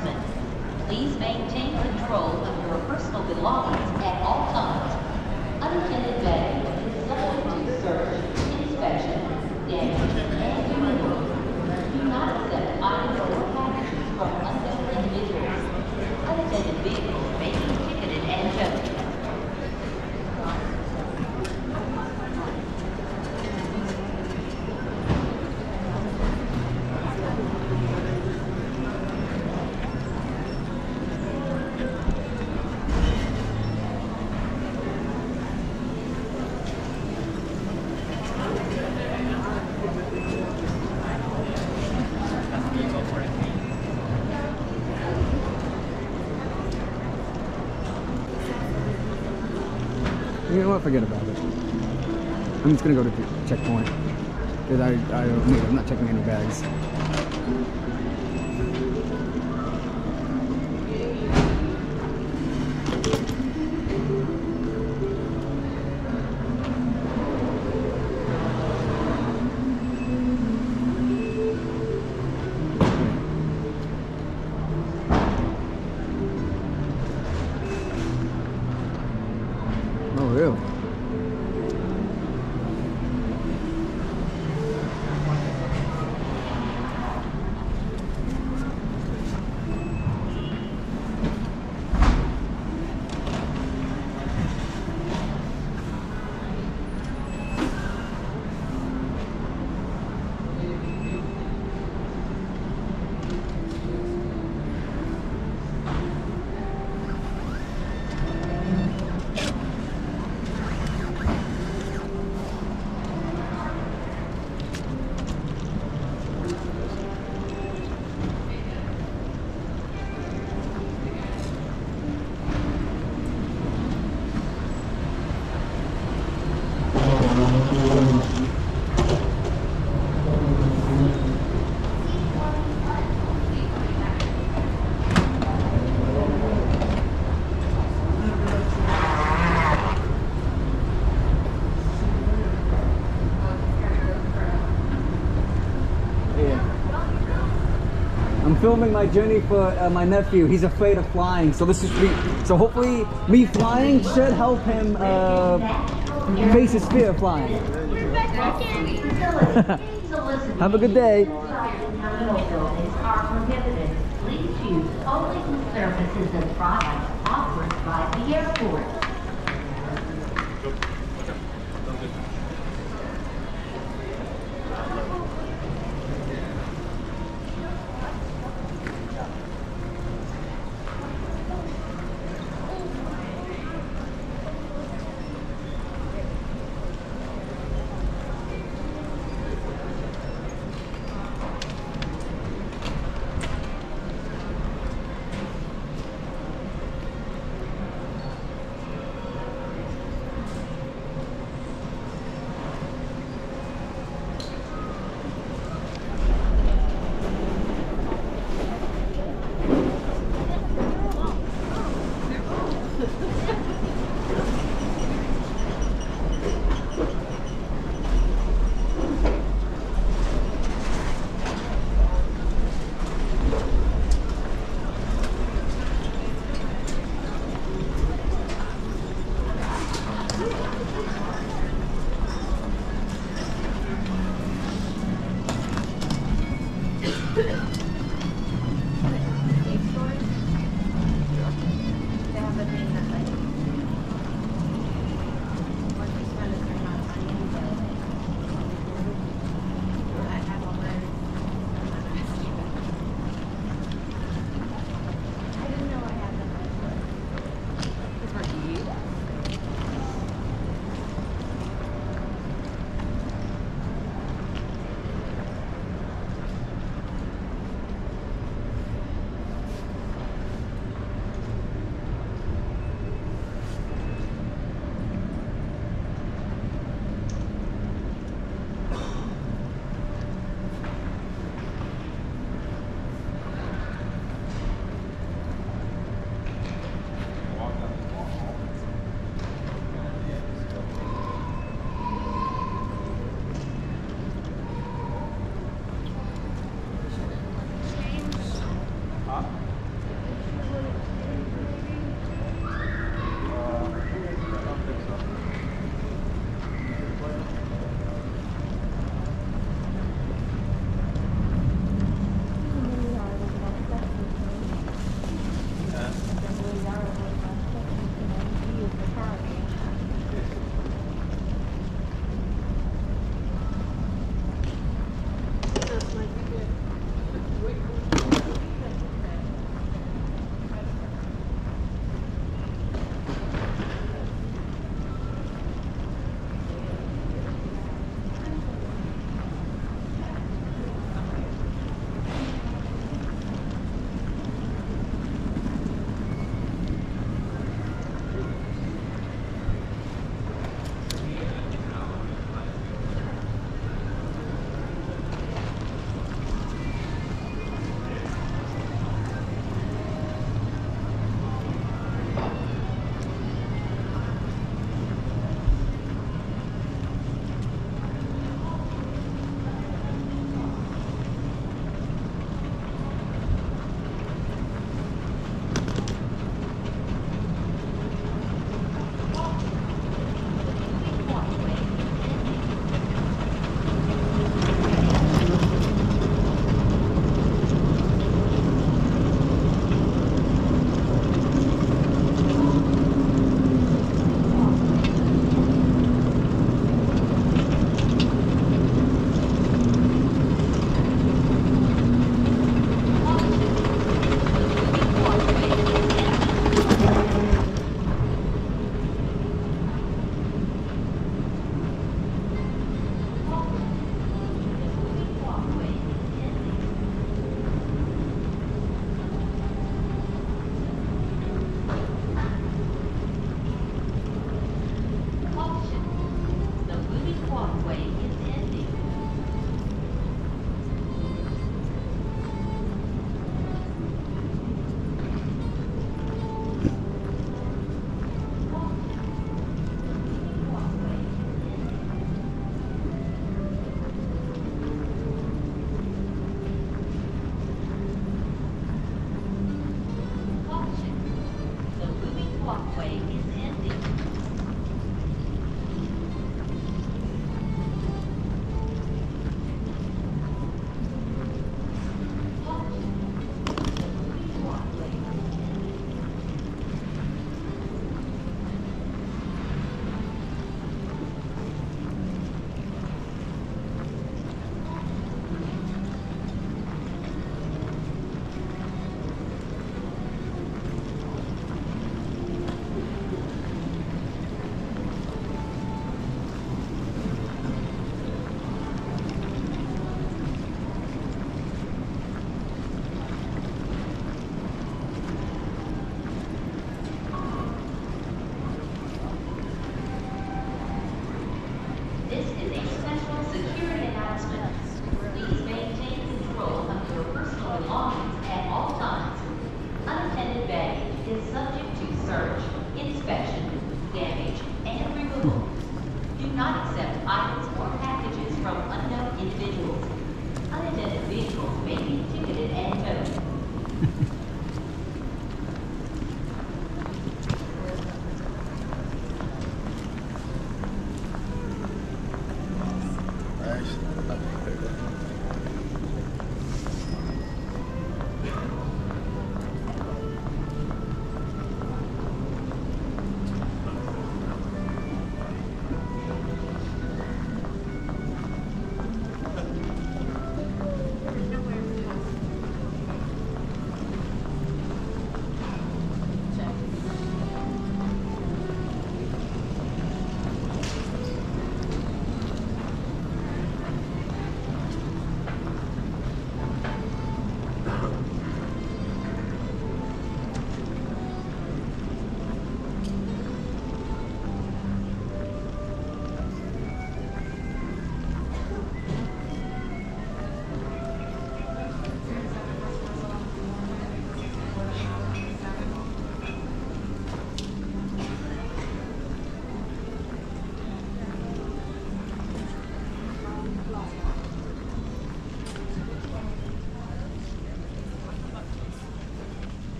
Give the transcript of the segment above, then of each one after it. announcement. Please maintain control of your personal belongings at all times. Unattended baggage is subject to search, inspection, damage, and removal. Do not accept items or packages from unknown individuals. Unattended vehicles may be ticketed and judged. You know what? Forget about it. I'm just gonna go to the checkpoint because I'm not checking any bags. Filming my journey for my nephew. He's afraid of flying, so this is so hopefully me flying should help him face his fear of flying. Have a good day. Please choose only the services and products offered by the airport.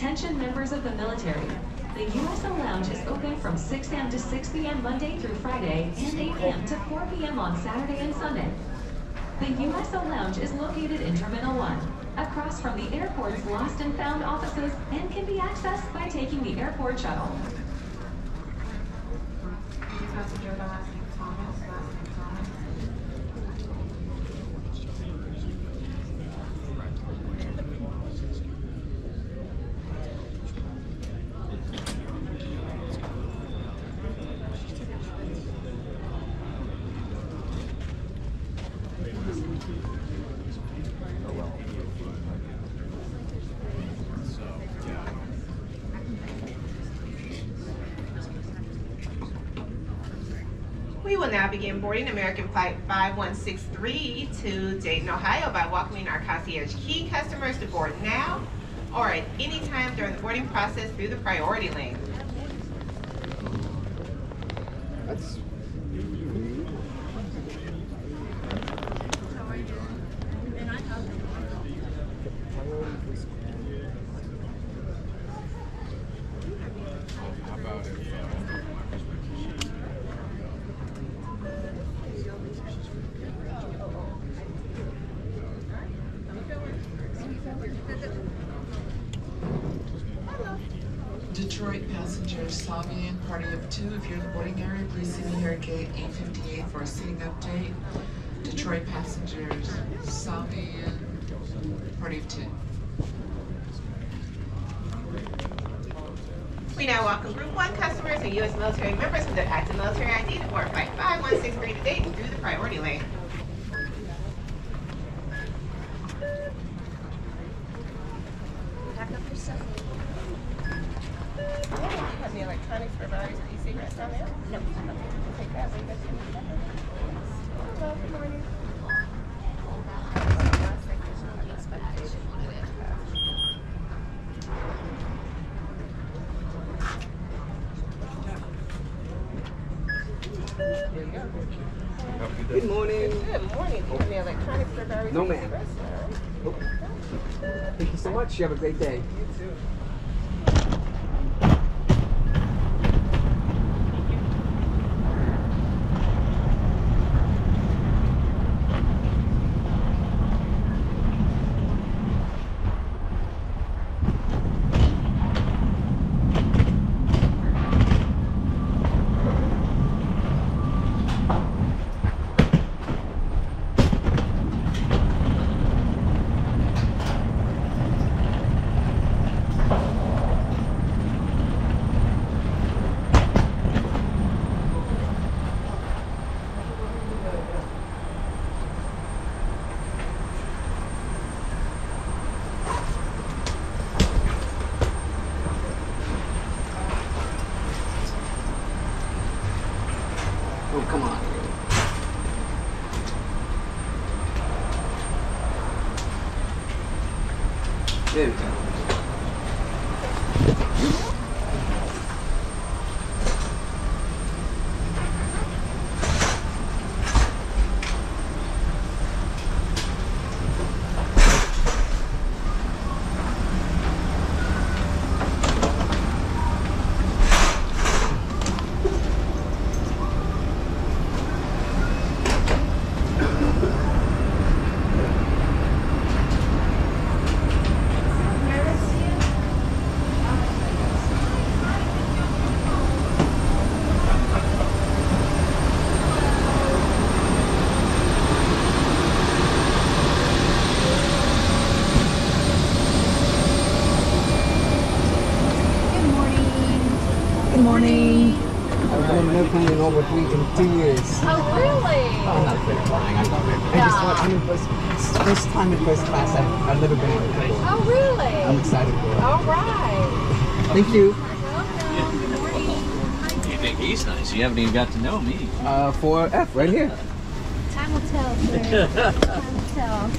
Attention members of the military. The USO Lounge is open from 6 a.m. to 6 p.m. Monday through Friday and 8 a.m. to 4 p.m. on Saturday and Sunday. The USO Lounge is located in Terminal 1, across from the airport's lost and found offices, and can be accessed by taking the airport shuttle. We will now begin boarding American Flight 5163 to Dayton, Ohio by welcoming our concierge key customers to board now or at any time during the boarding process through the priority lane. That's Detroit passengers, Salvi and party of 2. If you're in the boarding area, please see me here at gate 858 for a seating update. Detroit passengers, Salvi and party of 2. We now welcome Group 1 customers and U.S. military members with their active military ID to board Flight 5163 to Dayton through the priority lane. Pack up your stuff. I don't know if you have the electronics for various e-cigarettes on there. No. I'll take that when you get to the second. Hello, good morning. There you go. Good morning. Good morning. Do you have any electronics for various e-cigarettes? No, ma'am. Oh. Thank you so much. You have a great day. You too. Oh, come on. There we go. But we continue. Oh really? I'm not really flying. I love it. Yeah. First time in first class. I've never been in before. Oh really? I'm excited for it. All right. Thank you. Welcome. Good morning. You think he's nice? You haven't even got to know me. 4F right here. Time will tell, sir. Time will tell.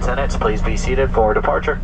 lieutenants, please be seated for departure.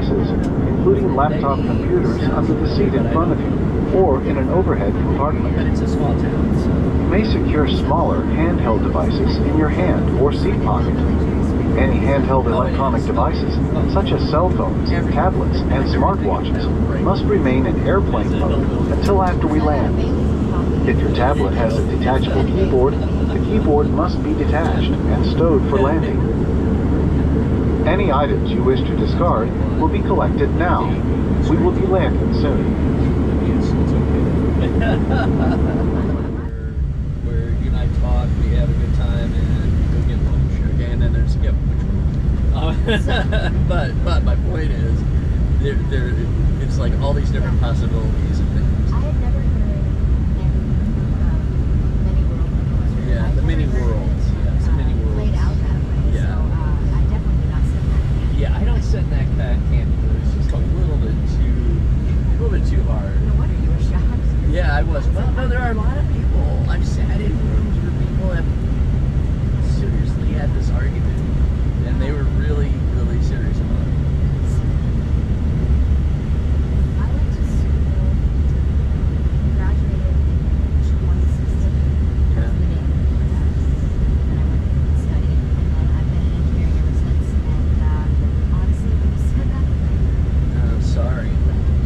devices, including laptop computers, under the seat in front of you or in an overhead compartment. You may secure smaller handheld devices in your hand or seat pocket. Any handheld electronic devices, such as cell phones, tablets, and smartwatches, must remain in airplane mode until after we land. If your tablet has a detachable keyboard, the keyboard must be detached and stowed for landing. Any items you wish to discard will be collected now. We will be landing soon. Where you and I talked, we had a good time, and we get lunch again, and then skip which one. But my point is, it's like all these different possibilities and things. I have never heard of the mini worlds. Yes, mini worlds. Yeah, I don't sit in that candy, but it's just a little bit too hard. No wonder you were shocked. Yeah, I was. But no, there are a lot of people. I've sat in rooms where people have seriously had this argument, and they were really, really serious about it. I went to school, graduated in 2016. That was the day before that, and I went and studied, and then I've been in engineering ever since. Sorry.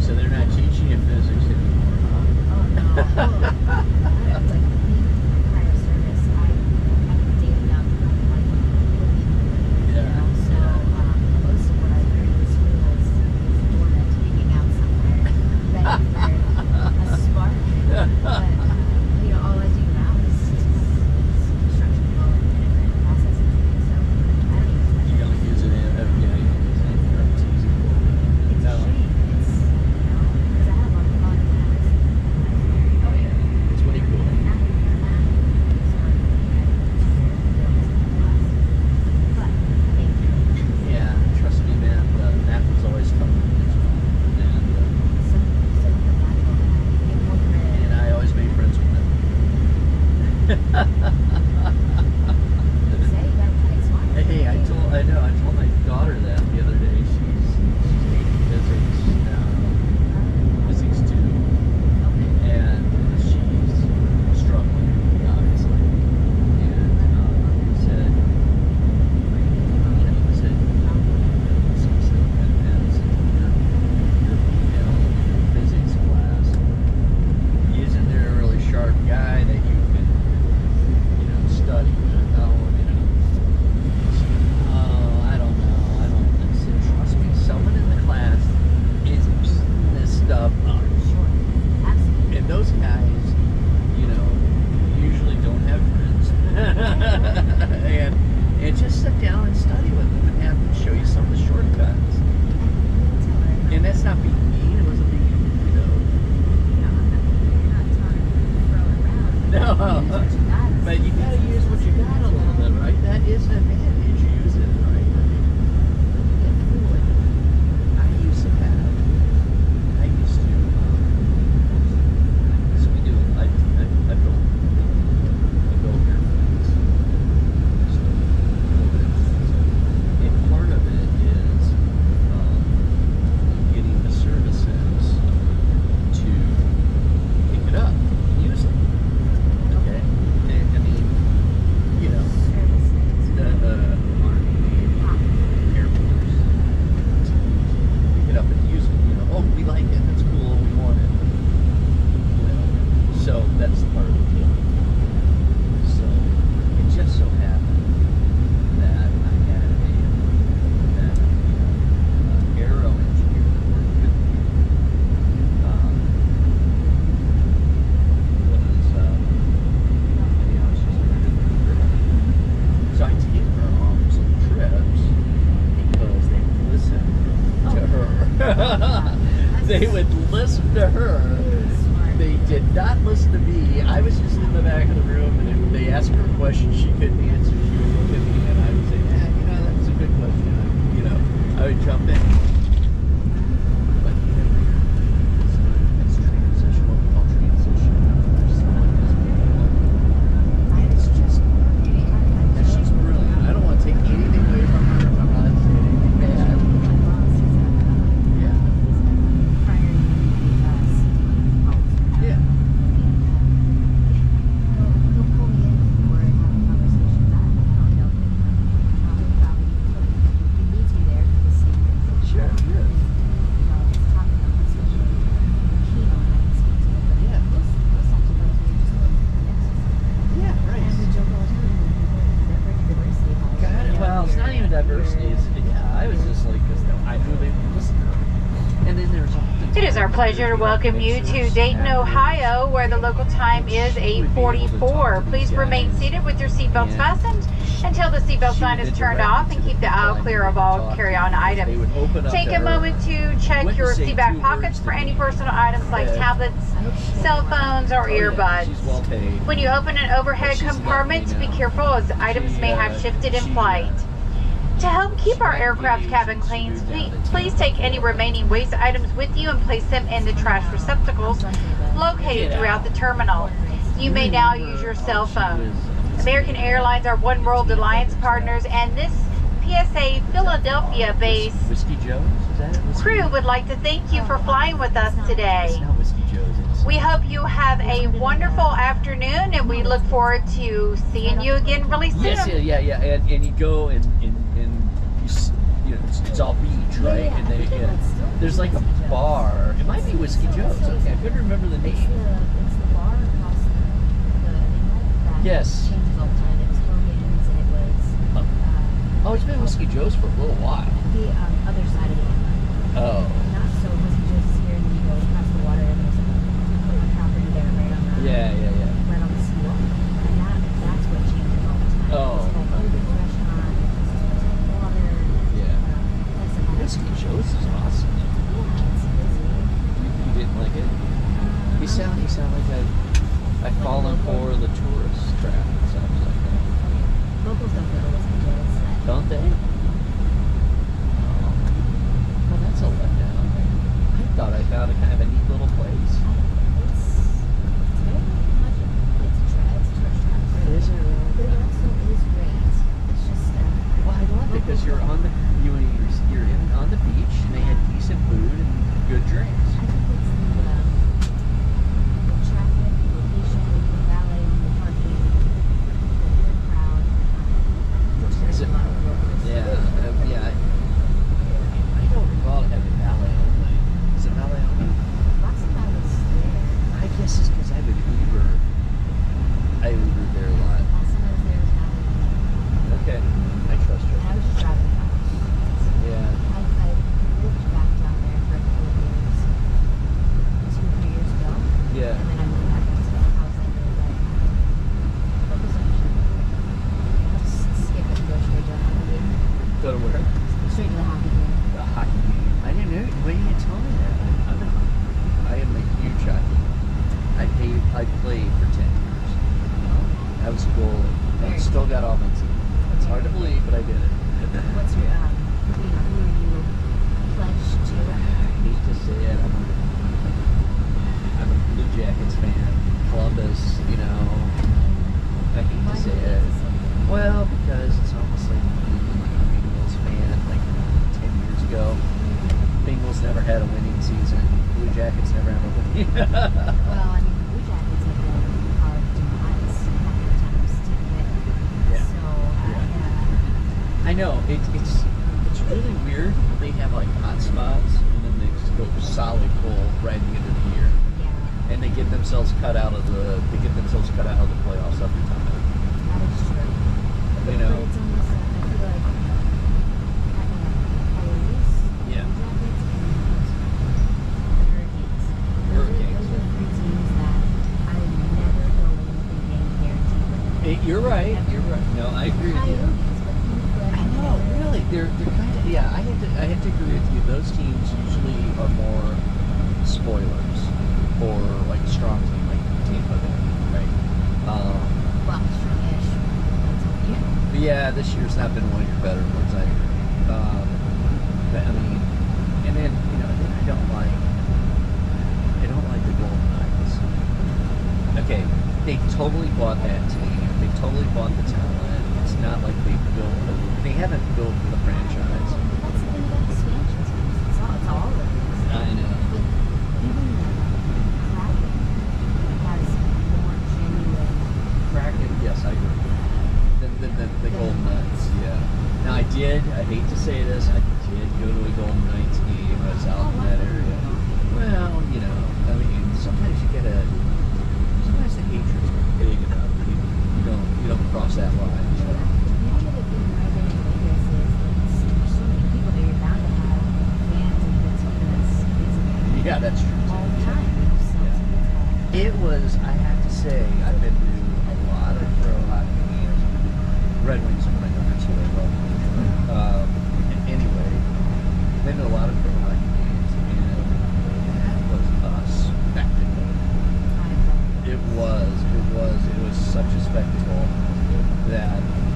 So they're not teaching you physics anymore, huh? Oh, no. I don't like the prior service. I'm dating up like a week. Yeah. So most of what I learned in school is dormant, hanging out somewhere, ready for a spark. But all I do now is construction development and processing things. So I don't even know. You're going to use it in every day. I told my daughter that the other day. She's taking physics now, physics 2, and she's struggling, obviously. And I said, physics class, using their really sharp guy that you can, study with. Up. Sure. Absolutely. And those guys, usually don't have friends. and just sit down and study with them and have them show you some of the shortcuts. And that's not being mean. It wasn't being you're not trying to throw around. No. But you got to use what you got a little bit, right? That is an advantage. You use it right. our pleasure to welcome you to Dayton, Ohio, where the local time is 8:44. Please remain seated with your seatbelts fastened until the seatbelt sign is turned off, and keep the aisle clear of all carry-on items. Take a moment to check your seatback pockets for any personal items like tablets, cell phones, or earbuds. When you open an overhead compartment, be careful as items may have shifted in flight. To help keep our aircraft cabin clean, please take any remaining waste items with you and place them in the trash receptacles located throughout the terminal. You may now use your cell phone. American Airlines are One World Alliance partners, and this PSA Philadelphia-based crew would like to thank you for flying with us today. We hope you have a wonderful afternoon, and we look forward to seeing you again really soon. Yes, yeah, and you go and you know, it's all beach, right? Yeah, and they, there's like a bar. It might be Whiskey Joe's. Okay, I couldn't remember the name. It's the bar across the yes. Oh, it's been Whiskey Joe's for a little while. The other side of the island. Oh. Yeah. Right on the seawall. And that's what changes all the time. Oh. It's like this restaurant, this water. Yeah. Whiskey Joe's is awesome. Yeah, it's busy. You didn't like it? He sound like I fall like for the tourist trap. It sounds like that. Locals don't go to Whiskey Joe's. Don't they? Oh. Well, that's a letdown. I thought I found a kind of a neat little place. Is it really? But it also is great. It's just well, I love it because you're on the you're on the beach, and they had decent food and good drinks. I think it's the traffic, the location, the valet, the parking, the crowd. Is it? Yeah. I don't recall having valet only. Is it valet only? Lots of valets there. I guess it's because I have an Uber. I Uber there a lot. Okay, I trust you. I was just driving back. Yeah. I lived back down there for a couple of years, 2 or 3 years ago. Yeah. And then I moved back to the house I really like. Locals don't usually I'll just skip it and go straight to a hockey game. Go to where? Straight to the hockey game. The hockey game. I didn't know. Why didn't you tell me that? I'm a hockey game. I am a huge hockey game. I played for 10 years. I was a goalie. I still got all my team. It's hard to believe, but I did it. What's your, who are you pledged to? I hate to say it. I'm a Blue Jackets fan. Columbus, you know. I hate to say it. Well, because it's almost like being a Bengals fan like 10 years ago. Bengals never had a winning season. Blue Jackets never had a winning season. Well, I mean, the Blue Jackets have been I know it's really weird. They have like hot spots, and then they just go solid cold right at the end of the year, and they get themselves cut out of the playoffs every time. That is true. But you know. But it's almost I feel like Hurricanes. Yeah. Hurricanes. Those are 3 teams that I never go with a game guaranteed. You're right. You're right. No, I agree with you. Oh, really? They're kind of yeah. I have to agree with you. Those teams usually are more spoilers for like a strong team, like Tampa Bay, right? Well, strong-ish. But yeah, this year's not been one of your better ones. I agree. But I mean, and then you know, then I don't like the Golden Knights. Okay, they totally bought that team. They totally bought the talent. It's not like they built. They haven't built for the franchise. That's the thing about the Spanish teams. It's all of this. I know. Even the Kraken has more genuine. Kraken, yes, I agree. The Golden Knights, yeah. Now I hate to say this, I did go to a Golden Knights game. I was out in that area. Well, you know, I mean, sometimes you get a, sometimes the hatred's big enough. You don't cross that line, you know. Yeah, that's true.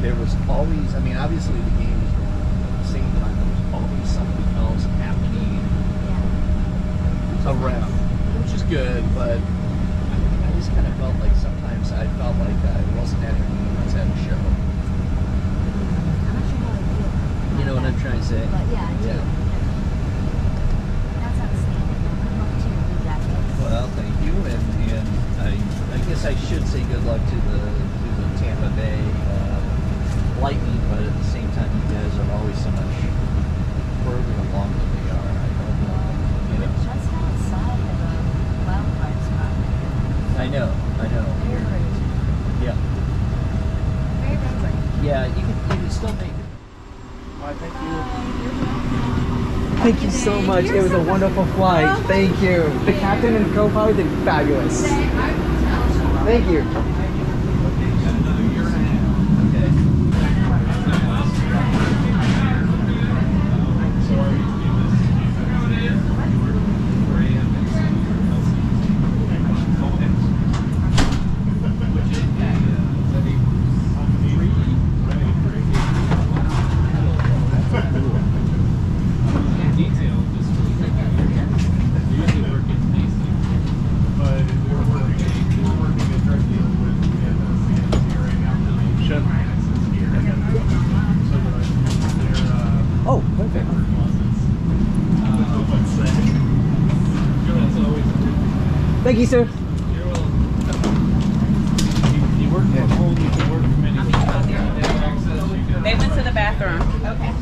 there was always, I mean, obviously the game was going on at the same time, there was always something else happening around, which is good, but I just kind of felt like sometimes I felt like I wasn't at a game, I was at a show. I'm not sure how I feel. You know what I'm trying to say? But yeah, I do. Yeah. Well, thank you, and I guess I should say good luck to the Tampa Bay Lightning, but at the same time, you guys are always so much further along than they are. I hope you know. Just outside of a wild card spot. I know. Very brave. Yeah. Very brave. Yeah, you can still make it. All right, thank you. Thank you so much. It was a wonderful flight. Thank you. The captain and co-pilot did fabulous. Thank you. Thank you, sir. You're welcome. You work from home, you can work from anywhere. They went to the bathroom. Okay.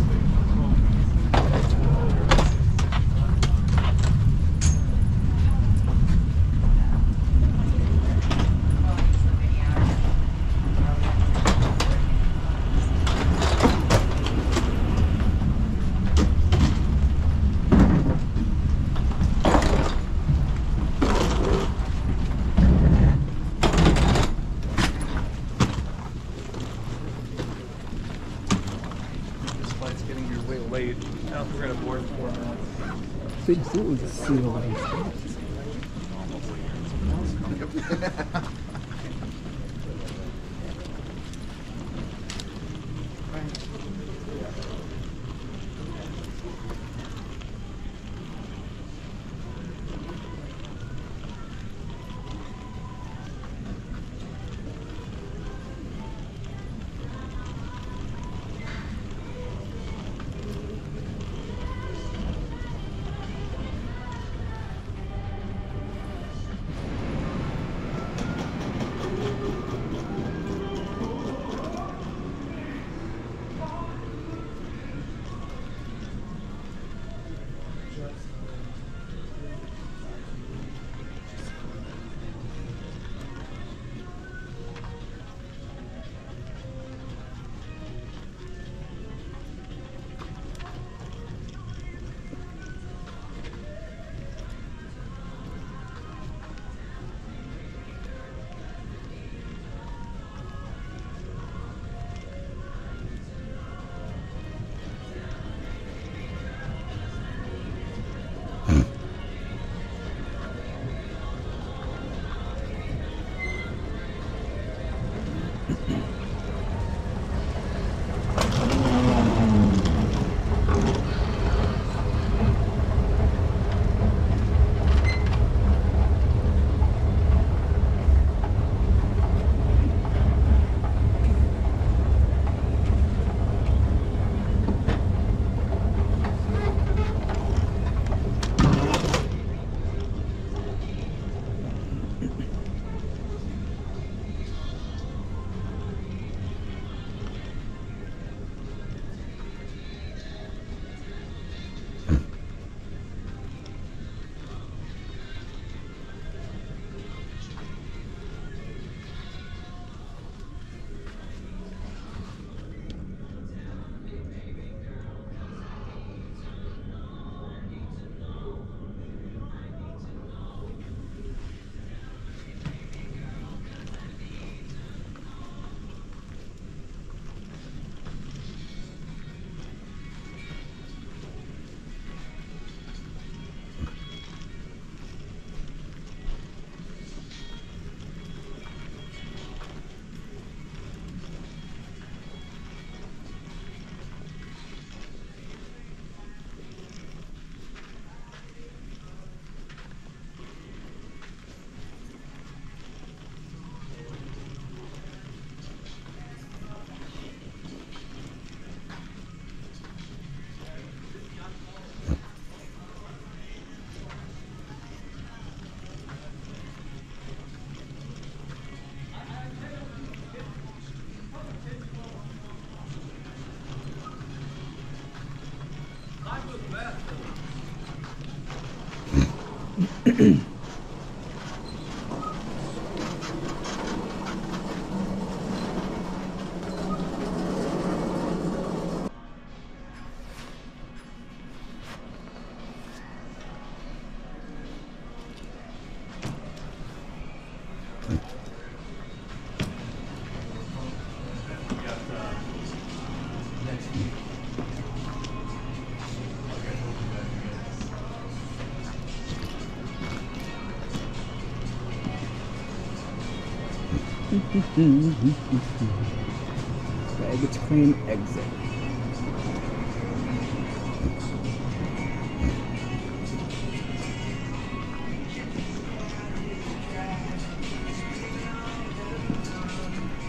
Baggage claim exit.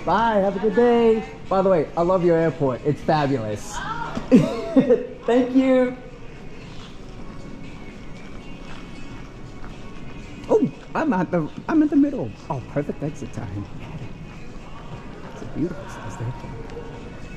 Bye, have a good day. By the way, I love your airport. It's fabulous. Thank you. Oh, I'm in the middle. Oh, perfect exit time. Beautiful.